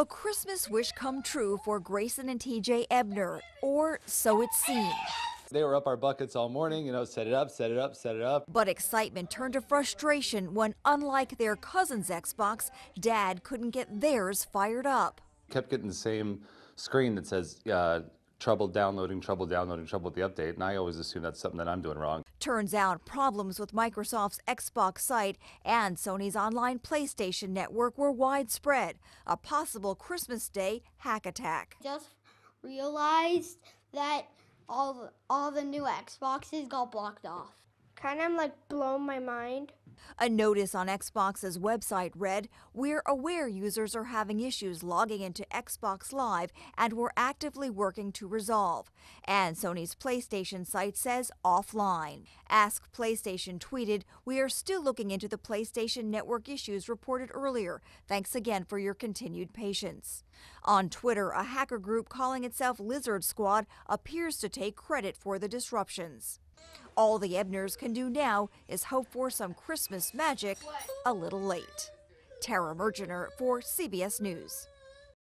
A Christmas wish come true for Grayson and TJ Ebner, or so it seemed. They were up our buckets all morning, you know, set it up, set it up, set it up. But excitement turned to frustration when, unlike their cousin's Xbox, Dad couldn't get theirs fired up. Kept getting the same screen that says, trouble downloading, trouble with the update, and I always assume that's something that I'm doing wrong. Turns out problems with Microsoft's Xbox site and Sony's online PlayStation Network were widespread, a possible Christmas Day hack attack. Just realized that all the new Xboxes got blocked off. Kind of like blown my mind. A notice on Xbox's website read, "We're aware users are having issues logging into Xbox Live and we're actively working to resolve." And Sony's PlayStation site says offline. Ask PlayStation tweeted, "We are still looking into the PlayStation Network issues reported earlier. Thanks again for your continued patience." On Twitter, a hacker group calling itself Lizard Squad appears to take credit for the disruptions. All the Ebners can do now is hope for some Christmas magic a little late. Tara Mergener for CBS News.